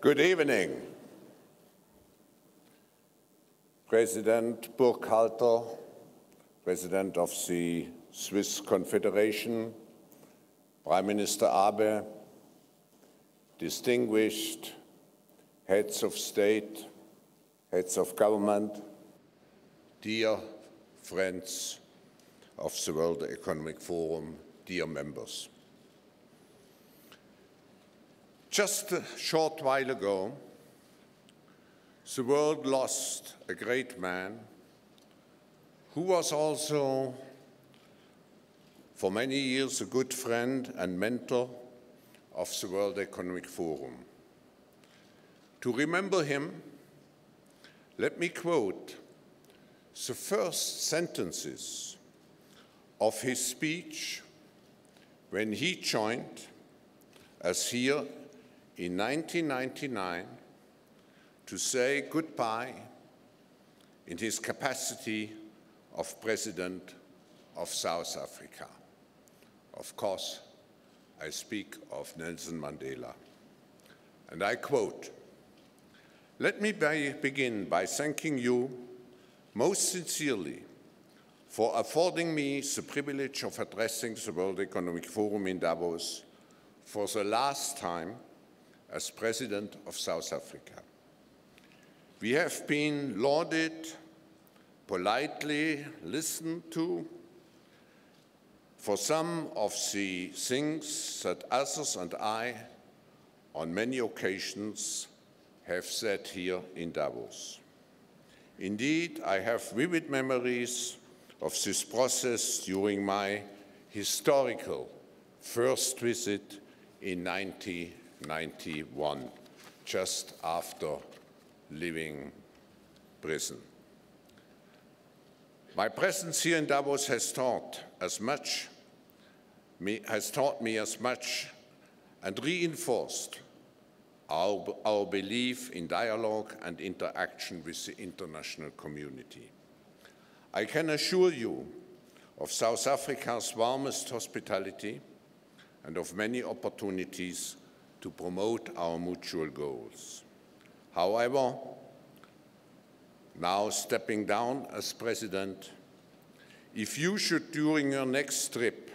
Good evening, President Burkhalter, President of the Swiss Confederation, Prime Minister Abe, distinguished heads of state, heads of government, dear friends of the World Economic Forum, dear members. Just a short while ago, the world lost a great man who was also, for many years, a good friend and mentor of the World Economic Forum. To remember him, let me quote the first sentences of his speech when he joined us here in 1999 to say goodbye in his capacity of President of South Africa. Of course, I speak of Nelson Mandela. And I quote, "Let me begin by thanking you most sincerely for affording me the privilege of addressing the World Economic Forum in Davos for the last time as President of South Africa. We have been lauded, politely listened to, for some of the things that others and I, on many occasions, have said here in Davos. Indeed, I have vivid memories of this process during my historical first visit in 1991, just after leaving prison. My presence here in Davos has taught me as much and reinforced our belief in dialogue and interaction with the international community. I can assure you of South Africa's warmest hospitality and of many opportunities to promote our mutual goals. However, now stepping down as president, if you should during your next trip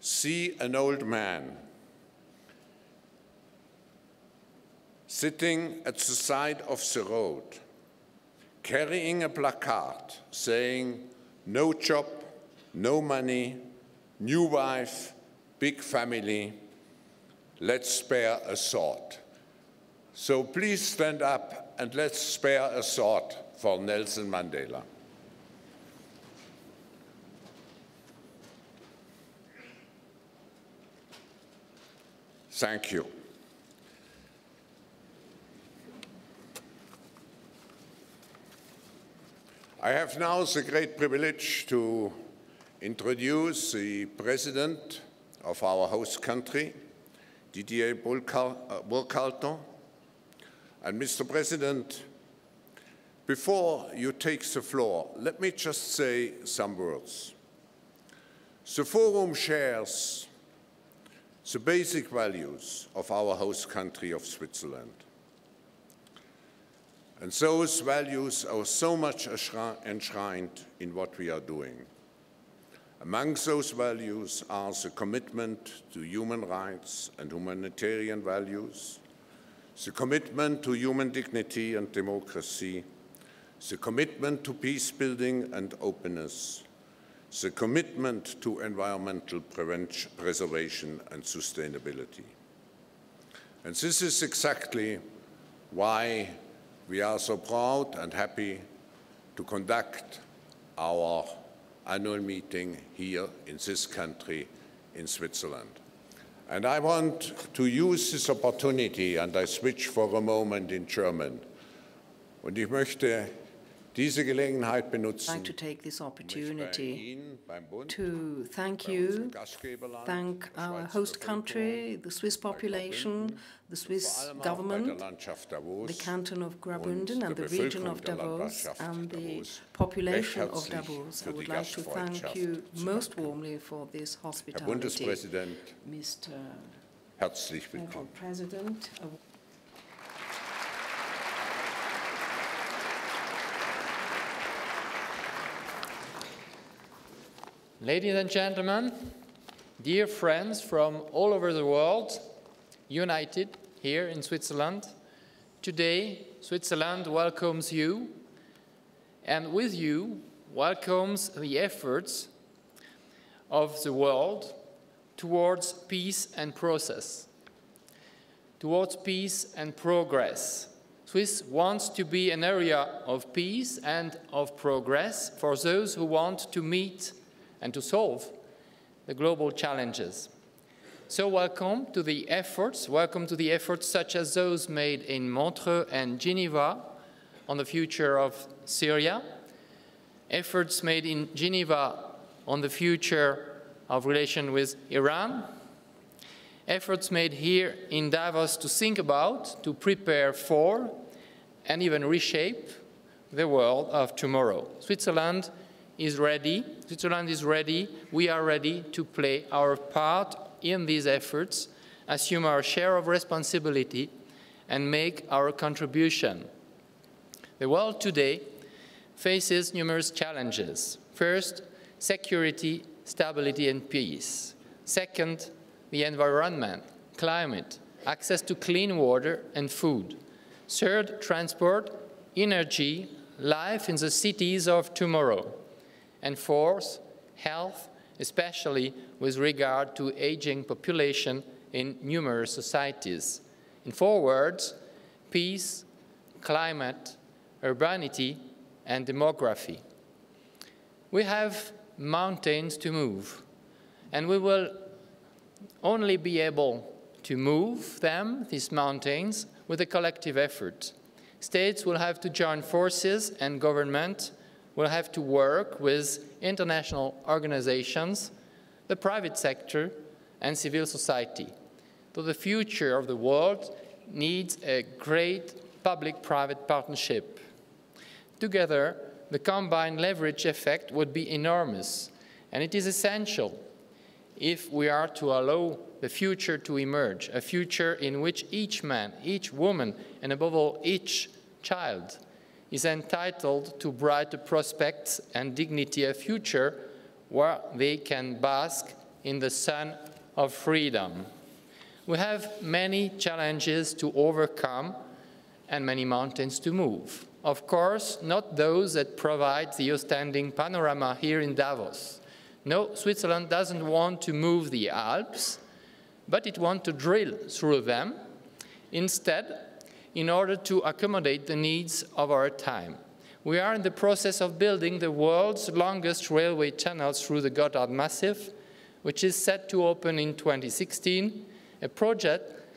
see an old man sitting at the side of the road, carrying a placard saying, no job, no money, new wife, big family, let's spare a thought. So please stand up and let's spare a thought for Nelson Mandela." Thank you. I have now the great privilege to introduce the President of our host country, Didier Burkhalter. And Mr. President, before you take the floor, let me just say some words. The forum shares the basic values of our host country of Switzerland. And those values are so much enshrined in what we are doing. Among those values are the commitment to human rights and humanitarian values, the commitment to human dignity and democracy, the commitment to peace building and openness, the commitment to environmental preservation and sustainability. And this is exactly why we are so proud and happy to conduct our annual meeting here in this country, in Switzerland. And I want to use this opportunity, and I switch for a moment in German. Und ich möchte diese Gelegenheit benutzen. I'd like to take this opportunity to thank you, thank our host country, the Swiss population, the Swiss government, the canton of Graubünden and the region of Davos and the population of Davos. I would like to thank you most warmly for this hospitality. Mr. President, Ladies and gentlemen, dear friends from all over the world, united here in Switzerland, today Switzerland welcomes you, and with you welcomes the efforts of the world towards peace and process, towards peace and progress. Swiss wants to be an area of peace and of progress for those who want to meet and to solve the global challenges. So welcome to the efforts such as those made in Montreux and Geneva on the future of Syria, efforts made in Geneva on the future of relation with Iran, efforts made here in Davos to think about, to prepare for, and even reshape the world of tomorrow. Switzerland is ready. Switzerland is ready. We are ready to play our part in these efforts, assume our share of responsibility, and make our contribution. The world today faces numerous challenges. First, security, stability, and peace. Second, the environment, climate, access to clean water and food. Third, transport, energy, life in the cities of tomorrow. And fourth, health, especially with regard to aging population in numerous societies. In four words, peace, climate, urbanity, and demography. We have mountains to move, and we will only be able to move them, these mountains, with a collective effort. States will have to join forces, and government will have to work with international organizations, the private sector, and civil society. So the future of the world needs a great public-private partnership. Together, the combined leverage effect would be enormous, and it is essential if we are to allow the future to emerge, a future in which each man, each woman, and above all, each child is entitled to brighter prospects and dignity, a future where they can bask in the sun of freedom. We have many challenges to overcome and many mountains to move. Of course, not those that provide the outstanding panorama here in Davos. No, Switzerland doesn't want to move the Alps, but it wants to drill through them instead in order to accommodate the needs of our time. We are in the process of building the world's longest railway tunnel through the Gotthard Massif, which is set to open in 2016, a project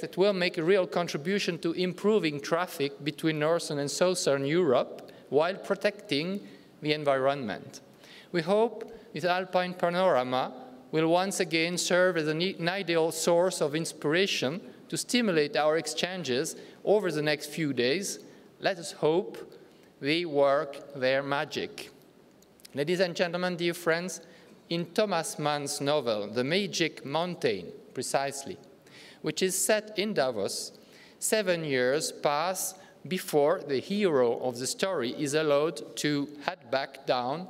that will make a real contribution to improving traffic between Northern and Southern Europe while protecting the environment. We hope this Alpine panorama will once again serve as an ideal source of inspiration to stimulate our exchanges over the next few days. Let us hope they work their magic. Ladies and gentlemen, dear friends, in Thomas Mann's novel, The Magic Mountain, precisely, which is set in Davos, 7 years pass before the hero of the story is allowed to head back down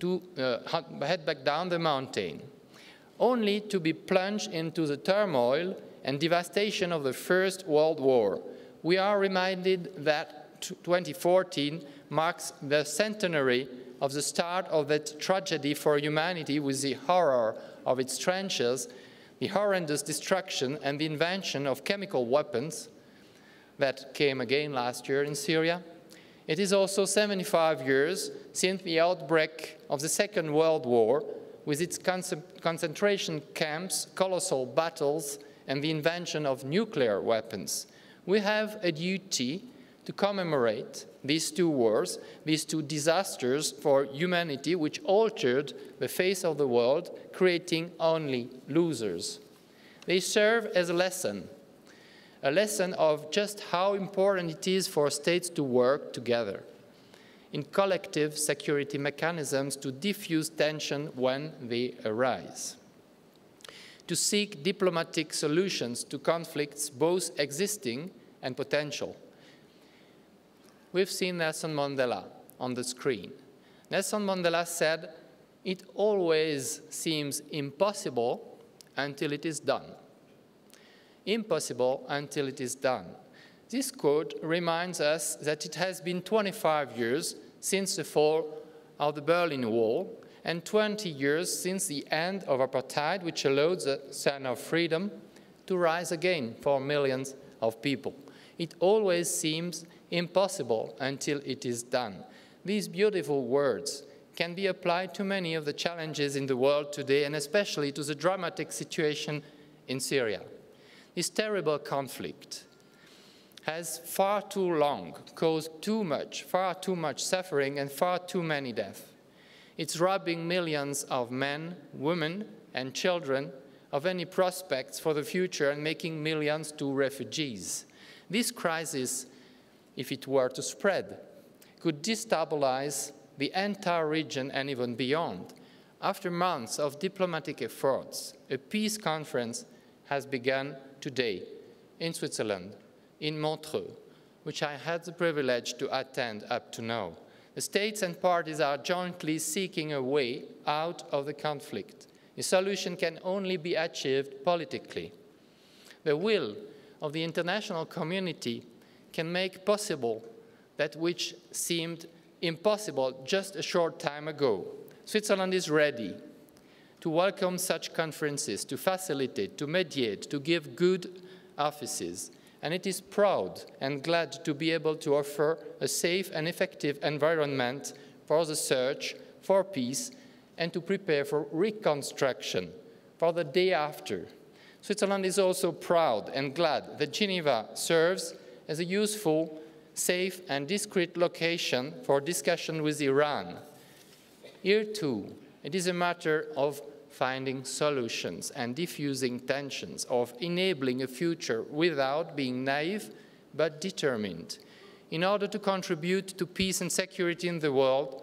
the mountain, only to be plunged into the turmoil and devastation of the First World War. We are reminded that 2014 marks the centenary of the start of that tragedy for humanity, with the horror of its trenches, the horrendous destruction and the invention of chemical weapons that came again last year in Syria. It is also 75 years since the outbreak of the Second World War, with its concentration camps, colossal battles, and the invention of nuclear weapons. We have a duty to commemorate these two wars, these two disasters for humanity, which altered the face of the world, creating only losers. They serve as a lesson of just how important it is for states to work together in collective security mechanisms to diffuse tension when they arise, to seek diplomatic solutions to conflicts both existing and potential. We've seen Nelson Mandela on the screen. Nelson Mandela said, it always seems impossible until it is done. Impossible until it is done. This quote reminds us that it has been 25 years since the fall of the Berlin Wall and 20 years since the end of apartheid, which allowed the sun of freedom to rise again for millions of people. It always seems impossible until it is done. These beautiful words can be applied to many of the challenges in the world today, and especially to the dramatic situation in Syria. This terrible conflict has far too long caused too much, far too much suffering and far too many deaths. It's robbing millions of men, women, and children of any prospects for the future and making millions to refugees. This crisis, if it were to spread, could destabilize the entire region and even beyond. After months of diplomatic efforts, a peace conference has begun today in Switzerland, in Montreux, which I had the privilege to attend up to now. The states and parties are jointly seeking a way out of the conflict. A solution can only be achieved politically. The will of the international community can make possible that which seemed impossible just a short time ago. Switzerland is ready to welcome such conferences, to facilitate, to mediate, to give good offices, and it is proud and glad to be able to offer a safe and effective environment for the search for peace and to prepare for reconstruction for the day after. Switzerland is also proud and glad that Geneva serves as a useful, safe and discreet location for discussion with Iran. Here too, it is a matter of finding solutions and diffusing tensions, of enabling a future without being naive but determined. In order to contribute to peace and security in the world,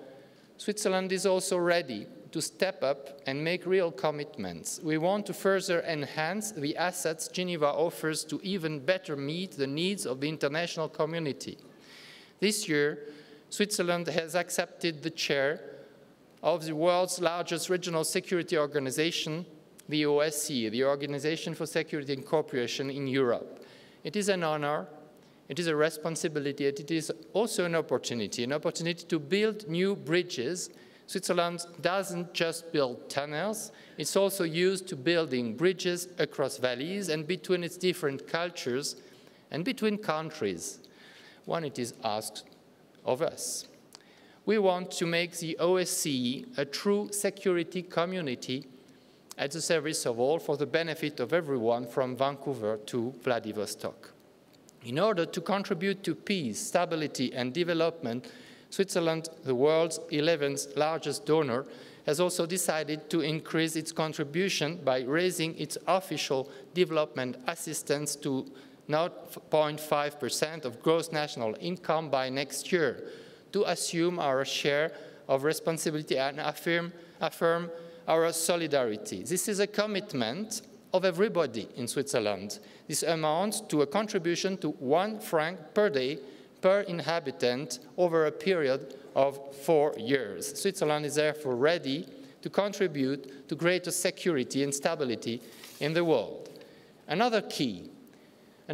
Switzerland is also ready to step up and make real commitments. We want to further enhance the assets Geneva offers to even better meet the needs of the international community. This year, Switzerland has accepted the chair of the world's largest regional security organization, the OSCE, the Organization for Security and Cooperation in Europe. It is an honor, it is a responsibility, and it is also an opportunity to build new bridges. Switzerland doesn't just build tunnels, it's also used to building bridges across valleys and between its different cultures and between countries, when it is asked of us. We want to make the OSCE a true security community at the service of all for the benefit of everyone from Vancouver to Vladivostok. In order to contribute to peace, stability and development, Switzerland, the world's 11th largest donor, has also decided to increase its contribution by raising its official development assistance to 0.5% of gross national income by next year, to assume our share of responsibility and affirm our solidarity. This is a commitment of everybody in Switzerland. This amounts to a contribution to 1 franc per day per inhabitant over a period of 4 years. Switzerland is therefore ready to contribute to greater security and stability in the world. Another key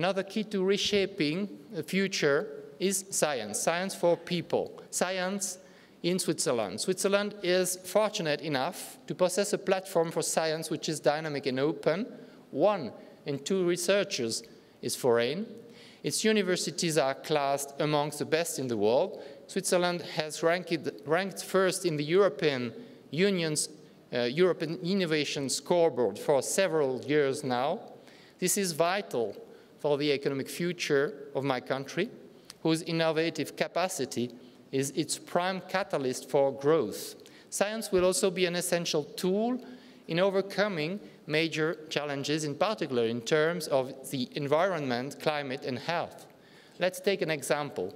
to reshaping the future is science, science for people, science in Switzerland. Switzerland is fortunate enough to possess a platform for science which is dynamic and open. 1 in 2 researchers is foreign. Its universities are classed amongst the best in the world. Switzerland has ranked first in the European Union's European Innovation Scoreboard for several years now. This is vital for the economic future of my country, whose innovative capacity is its prime catalyst for growth. Science will also be an essential tool in overcoming major challenges, in particular in terms of the environment, climate, and health. Let's take an example.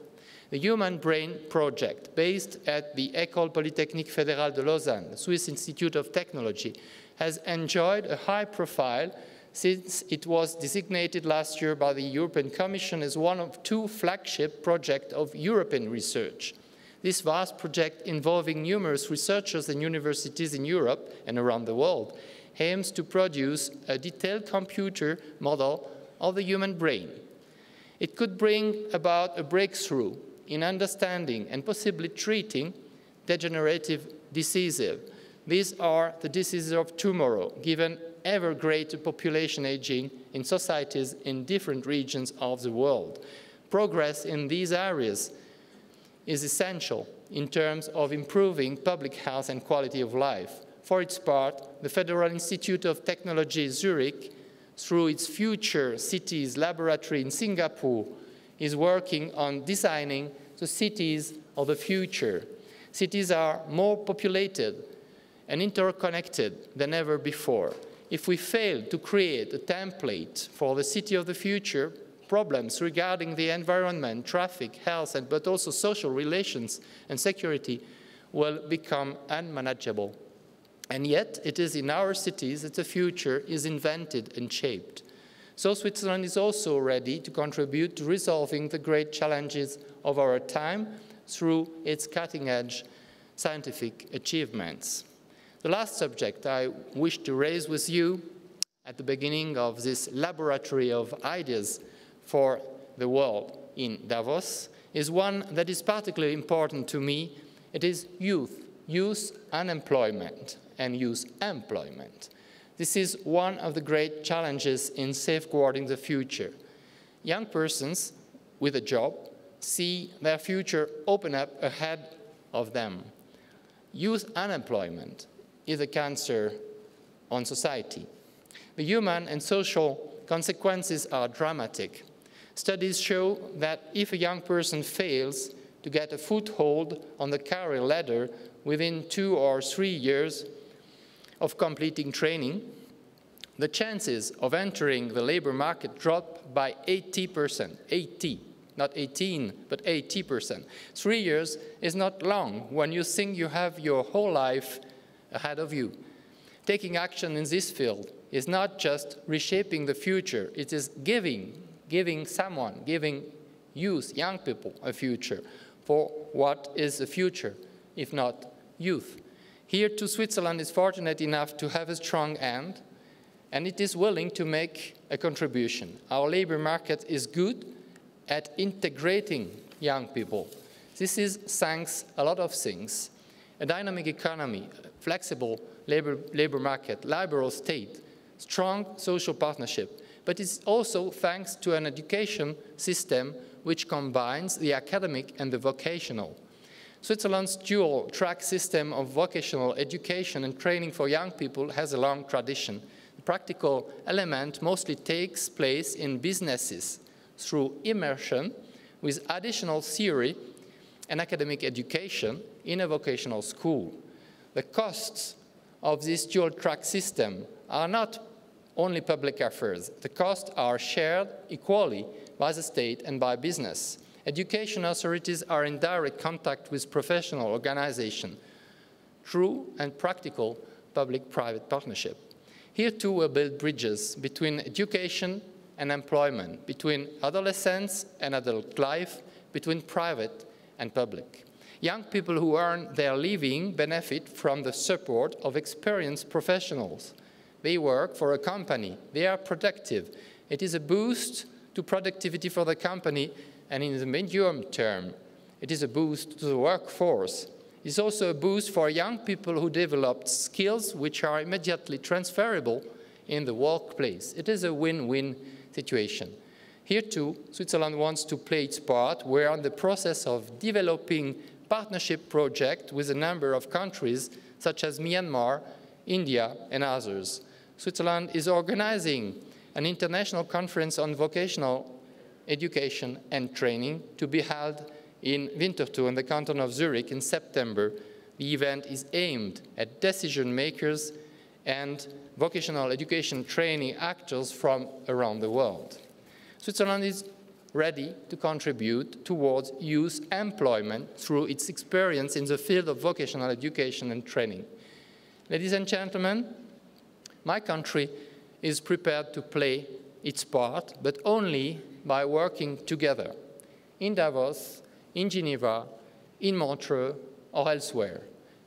The Human Brain Project, based at the École Polytechnique Fédérale de Lausanne, the Swiss Institute of Technology, has enjoyed a high profile since it was designated last year by the European Commission as one of 2 flagship projects of European research. This vast project, involving numerous researchers and universities in Europe and around the world, aims to produce a detailed computer model of the human brain. It could bring about a breakthrough in understanding and possibly treating degenerative diseases. These are the diseases of tomorrow, given ever greater population aging in societies in different regions of the world. Progress in these areas is essential in terms of improving public health and quality of life. For its part, the Federal Institute of Technology Zurich, through its Future Cities Laboratory in Singapore, is working on designing the cities of the future. Cities are more populated and interconnected than ever before. If we fail to create a template for the city of the future, problems regarding the environment, traffic, health, but also social relations and security will become unmanageable. And yet, it is in our cities that the future is invented and shaped. So Switzerland is also ready to contribute to resolving the great challenges of our time through its cutting-edge scientific achievements. The last subject I wish to raise with you at the beginning of this laboratory of ideas for the world in Davos is one that is particularly important to me. It is youth, youth unemployment and youth employment. This is one of the great challenges in safeguarding the future. Young persons with a job see their future open up ahead of them. Youth unemployment is a cancer on society. The human and social consequences are dramatic. Studies show that if a young person fails to get a foothold on the career ladder within 2 or 3 years of completing training, the chances of entering the labor market drop by 80%, 80, not 18, but 80%. 3 years is not long when you think you have your whole life ahead of you. Taking action in this field is not just reshaping the future, it is giving youth, young people, a future. For what is the future, if not youth? Here too, Switzerland is fortunate enough to have a strong hand, and it is willing to make a contribution. Our labor market is good at integrating young people. This is thanks a lot of things. A dynamic economy, flexible labor market, liberal state, strong social partnership. But it's also thanks to an education system which combines the academic and the vocational. Switzerland's dual track system of vocational education and training for young people has a long tradition. The practical element mostly takes place in businesses through immersion with additional theory and academic education in a vocational school. The costs of this dual track system are not only public affairs. The costs are shared equally by the state and by business. Education authorities are in direct contact with professional organizations. True and practical public-private partnership. Here too we'll build bridges between education and employment, between adolescence and adult life, between private and public. Young people who earn their living benefit from the support of experienced professionals. They work for a company. They are productive. It is a boost to productivity for the company, and in the medium term, it is a boost to the workforce. It's also a boost for young people who developed skills which are immediately transferable in the workplace. It is a win-win situation. Here too, Switzerland wants to play its part. We are in the process of developing partnership projects with a number of countries such as Myanmar, India, and others. Switzerland is organizing an international conference on vocational education and training to be held in Winterthur in the canton of Zurich in September. The event is aimed at decision makers and vocational education training actors from around the world. Switzerland is ready to contribute towards youth employment through its experience in the field of vocational education and training. Ladies and gentlemen, my country is prepared to play its part, but only by working together in Davos, in Geneva, in Montreux or elsewhere.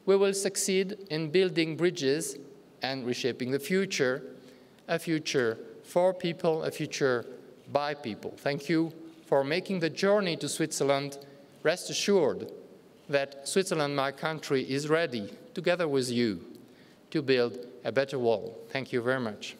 We will succeed in building bridges and reshaping the future, a future for people, a future by people. Thank you for making the journey to Switzerland. Rest assured that Switzerland, my country, is ready, together with you, to build a better wall. Thank you very much.